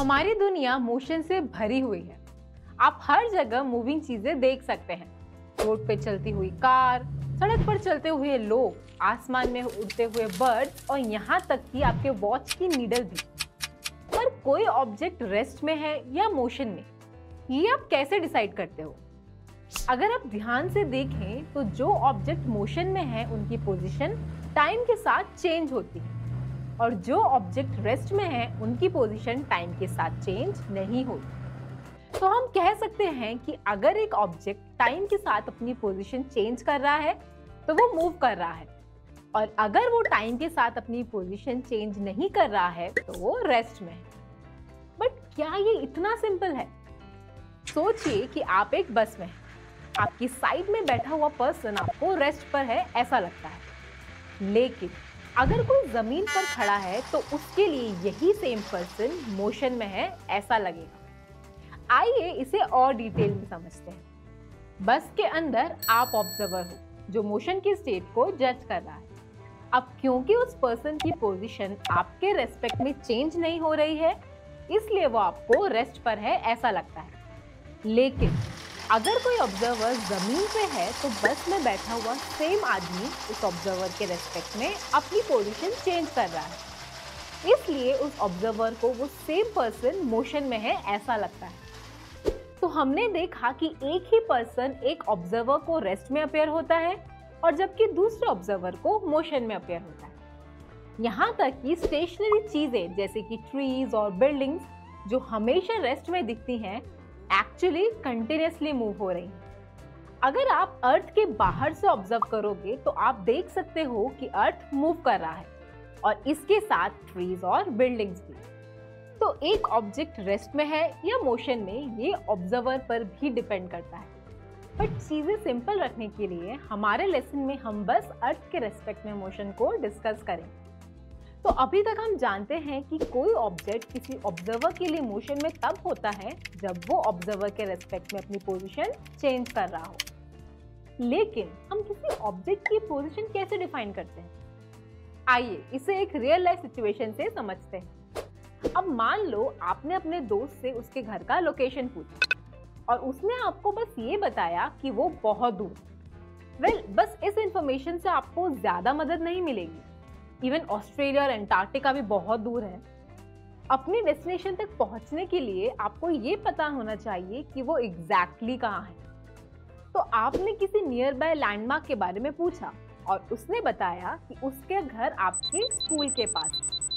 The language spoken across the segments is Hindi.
हमारी दुनिया मोशन से भरी हुई है। आप हर जगह मूविंग चीजें देख सकते हैं। रोड पे चलती हुई कार, सड़क पर चलते हुए लोग, आसमान में उड़ते हुए बर्ड्स और यहाँ तक कि आपके वॉच की नीडल भी। पर कोई ऑब्जेक्ट रेस्ट में है या मोशन में, ये आप कैसे डिसाइड करते हो? अगर आप ध्यान से देखें तो जो ऑब्जेक्ट मोशन में है उनकी पोजीशन टाइम के साथ चेंज होती है और जो ऑब्जेक्ट रेस्ट में है उनकी पोजीशन टाइम के साथ चेंज नहीं होती। तो हम कह सकते हैं कि अगर एक ऑब्जेक्ट टाइम के साथ अपनी पोजीशन चेंज कर रहा है तो वो मूव कर रहा है, और अगर वो टाइम के साथ अपनी पोजीशन चेंज नहीं कर रहा है तो वो रेस्ट में है। बट क्या ये इतना सिंपल है? सोचिए कि आप एक बस में हैं, आपकी साइड में बैठा हुआ पर्सन आपको रेस्ट पर है ऐसा लगता है, लेकिन अगर कोई जमीन पर खड़ा है तो उसके लिए यही सेम पर्सन मोशन में है ऐसा लगेगा। आइए इसे और डिटेल में समझते हैं। बस के अंदर आप ऑब्जर्वर हो जो मोशन की स्टेट को जज कर रहा है। अब क्योंकि उस पर्सन की पोजीशन आपके रेस्पेक्ट में चेंज नहीं हो रही है इसलिए वो आपको रेस्ट पर है ऐसा लगता है, लेकिन अगर कोई ऑब्जर्वर ज़मीन पे है तो बस में बैठा हुआ सेम आदमी उस ऑब्जर्वर के रेस्पेक्ट में अपनी पोजीशन चेंज कर रहा है, इसलिए उस ऑब्जर्वर को वो सेम पर्सन मोशन में है ऐसा लगता है। तो हमने देखा कि एक ही पर्सन एक ऑब्जर्वर को रेस्ट में अपीयर होता है और जबकि दूसरे ऑब्जर्वर को मोशन में अपीयर होता है। यहाँ तक कि स्टेशनरी चीज़ें जैसे कि ट्रीज और बिल्डिंग्स जो हमेशा रेस्ट में दिखती हैं एक्चुअली कंटिन्यूसली मूव हो रही है। अगर आप अर्थ के बाहर से ऑब्जर्व करोगे तो आप देख सकते हो कि अर्थ मूव कर रहा है और इसके साथ ट्रीज और बिल्डिंग्स भी। तो एक ऑब्जेक्ट रेस्ट में है या मोशन में ये ऑब्जर्वर पर भी डिपेंड करता है। बट चीज़ें सिंपल रखने के लिए हमारे लेसन में हम बस अर्थ के रेस्पेक्ट में मोशन को डिस्कस करें। तो अभी तक हम जानते हैं कि कोई ऑब्जेक्ट किसी ऑब्जर्वर के लिए मोशन में तब होता है जब वो ऑब्जर्वर के रेस्पेक्ट में अपनी पोजीशन चेंज कर रहा हो। लेकिन हम किसी ऑब्जेक्ट की पोजीशन कैसे डिफाइन करते हैं? आइए इसे एक रियल लाइफ सिचुएशन से समझते हैं। अब मान लो आपने अपने दोस्त से उसके घर का लोकेशन पूछा और उसने आपको बस ये बताया कि वो बहुत दूर। बस इस इंफॉर्मेशन से आपको ज़्यादा मदद नहीं मिलेगी। इवन ऑस्ट्रेलिया और अंटार्कटिका भी बहुत दूर है। अपनी डेस्टिनेशन तक पहुंचने के लिए आपको ये पता होना चाहिए कि वो एग्जैक्टली कहाँ है। तो आपने किसी नियर बाय लैंडमार्क के बारे में पूछा और उसने बताया कि उसके घर आपके स्कूल के पास है।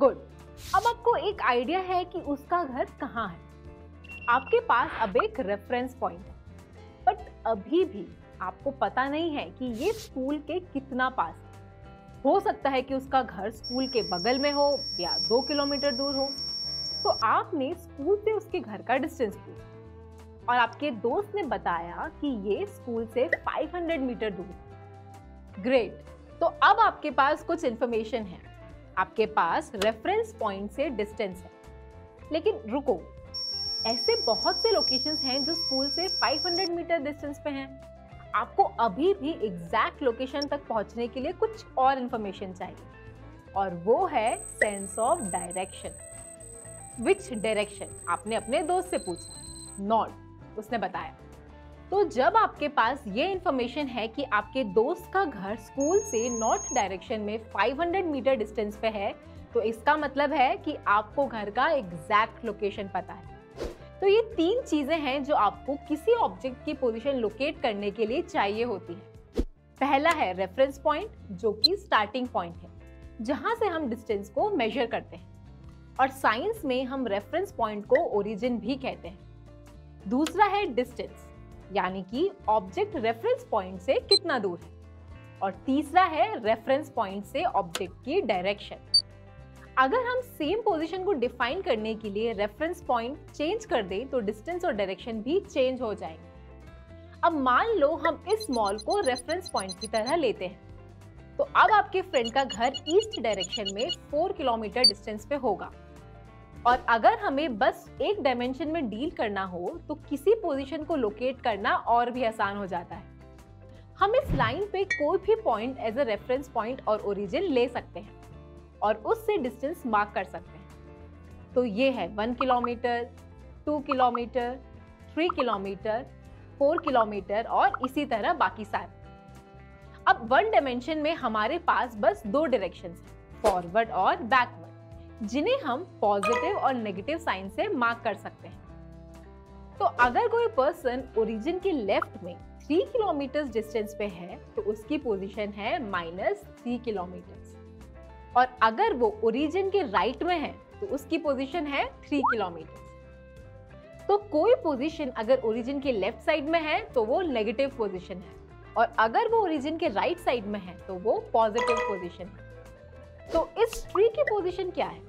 गुड, अब आपको एक आइडिया है कि उसका घर कहाँ है। आपके पास अब एक रेफरेंस पॉइंट है, बट अभी भी आपको पता नहीं है कि ये स्कूल के कितना पास है। हो सकता है कि उसका घर स्कूल के बगल में हो या 2 किलोमीटर दूर हो। तो आपने स्कूल से उसके घर का डिस्टेंस पूछा और आपके दोस्त ने बताया कि ये स्कूल से 500 मीटर दूर है। ग्रेट, तो अब आपके पास कुछ इन्फॉर्मेशन है, आपके पास रेफरेंस पॉइंट से डिस्टेंस है। लेकिन रुको, ऐसे बहुत से लोकेशंस हैं जो स्कूल से 500 मीटर डिस्टेंस पे हैं। आपको अभी भी एग्जैक्ट लोकेशन तक पहुंचने के लिए कुछ और इन्फॉर्मेशन चाहिए और वो है sense of direction. Which direction? आपने अपने दोस्त से पूछा। नॉर्थ, उसने बताया। तो जब आपके पास ये इन्फॉर्मेशन है कि आपके दोस्त का घर स्कूल से नॉर्थ डायरेक्शन में 500 मीटर डिस्टेंस पे है तो इसका मतलब है कि आपको घर का एग्जैक्ट लोकेशन पता है। तो ये 3 चीज़ें हैं जो आपको किसी ऑब्जेक्ट की पोजीशन लोकेट करने के लिए चाहिए होती है। पहला है रेफरेंस पॉइंट जो कि स्टार्टिंग पॉइंट है जहाँ से हम डिस्टेंस को मेजर करते हैं, और साइंस में हम रेफरेंस पॉइंट को ओरिजिन भी कहते हैं। दूसरा है डिस्टेंस, यानी कि ऑब्जेक्ट रेफरेंस पॉइंट से कितना दूर है। और तीसरा है रेफरेंस पॉइंट से ऑब्जेक्ट की डायरेक्शन। अगर हम सेम पोजीशन को डिफाइन करने के लिए रेफरेंस पॉइंट चेंज कर दें तो डिस्टेंस और डायरेक्शन भी चेंज हो जाएंगे। अब मान लो हम इस मॉल को रेफरेंस पॉइंट की तरह लेते हैं। तो अब आपके फ्रेंड का घर ईस्ट डायरेक्शन में 4 किलोमीटर डिस्टेंस पे होगा, और अगर हमें बस एक डायमेंशन में डील करना हो तो किसी पोजीशन को लोकेट करना और भी आसान हो जाता है। हम इस लाइन पे कोई भी point as a reference point और ओरिजिन ले सकते हैं और उससे डिस्टेंस मार्क कर सकते हैं। तो ये है 1 किलोमीटर, 2 किलोमीटर, 3 किलोमीटर, 4 किलोमीटर और इसी तरह बाकी सारे। अब 1 डायमेंशन में हमारे पास बस 2 डायरेक्शंस, फॉरवर्ड और बैकवर्ड, जिन्हें हम पॉजिटिव और नेगेटिव साइन से मार्क कर सकते हैं। तो अगर कोई पर्सन ओरिजिन के लेफ्ट में 3 किलोमीटर डिस्टेंस पे है तो उसकी पोजीशन है -3 किलोमीटर, और अगर वो ओरिजिन के राइट में है तो उसकी पोजीशन है 3 किलोमीटर। तो कोई पोजीशन अगर ओरिजिन के लेफ्ट साइड में है तो वो नेगेटिव पोजीशन है, और अगर वो ओरिजिन के राइट साइड में है तो वो पॉजिटिव पोजीशन है। तो इस ट्री की पोजीशन क्या है?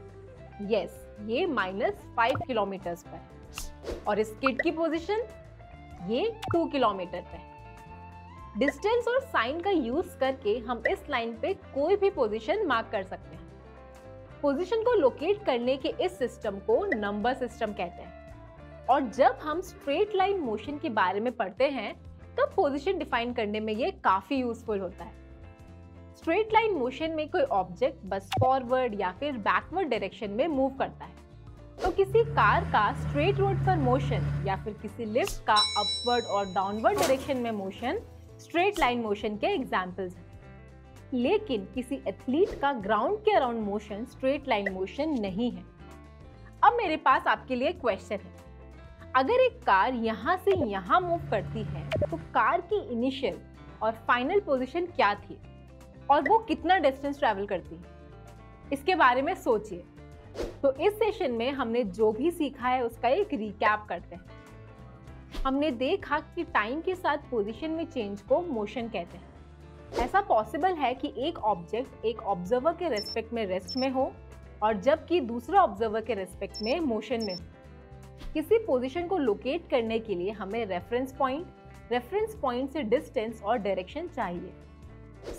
यस, ये -5 किलोमीटर पर है, और इस किड की पोजीशन ये 2 किलोमीटर पे है। डिस्टेंस और साइन का यूज करके हम इस लाइन पे कोई भी पोजीशन मार्क कर सकते हैं। पोजीशन को लोकेट करने के इस सिस्टम को नंबर सिस्टम कहते हैं, और जब हम स्ट्रेट लाइन मोशन के बारे में पढ़ते हैं तब पोजीशन डिफाइन करने में ये काफी यूजफुल होता है। स्ट्रेट लाइन मोशन में कोई ऑब्जेक्ट बस फॉरवर्ड या फिर बैकवर्ड डायरेक्शन में मूव करता है, तो किसी कार का स्ट्रेट रोड पर मोशन या फिर किसी लिफ्ट का अपवर्ड और डाउनवर्ड डायरेक्शन में मोशन स्ट्रेट लाइन मोशन के एग्जांपल्स हैं। लेकिन किसी एथलीट का ग्राउंड के around motion straight line motion नहीं है। अब मेरे पास आपके लिए क्वेश्चन है, अगर एक कार यहाँ से यहाँ मूव करती है तो कार की इनिशियल और फाइनल पोजिशन क्या थी, और वो कितना डिस्टेंस ट्रेवल करती है? इसके बारे में सोचिए। तो इस सेशन में हमने जो भी सीखा है उसका एक रिकैप करते हैं। हमने देखा कि टाइम के साथ पोजीशन में चेंज को मोशन कहते हैं। ऐसा पॉसिबल है कि एक ऑब्जेक्ट एक ऑब्जर्वर के रेस्पेक्ट में रेस्ट में हो और जबकि दूसरा ऑब्जर्वर के रेस्पेक्ट में मोशन में हो। किसी पोजीशन को लोकेट करने के लिए हमें रेफरेंस पॉइंट से डिस्टेंस और डायरेक्शन चाहिए।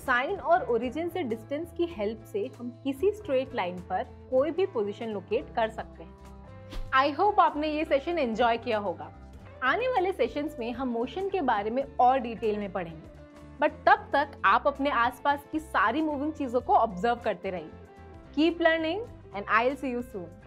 साइन और ओरिजिन से डिस्टेंस की हेल्प से हम किसी स्ट्रेट लाइन पर कोई भी पोजीशन लोकेट कर सकते हैं। आई होप आपने ये सेशन एंजॉय किया होगा। आने वाले सेशंस में हम मोशन के बारे में और डिटेल में पढ़ेंगे, बट तब तक आप अपने आसपास की सारी मूविंग चीज़ों को ऑब्जर्व करते रहिए। Keep learning and I will see you soon.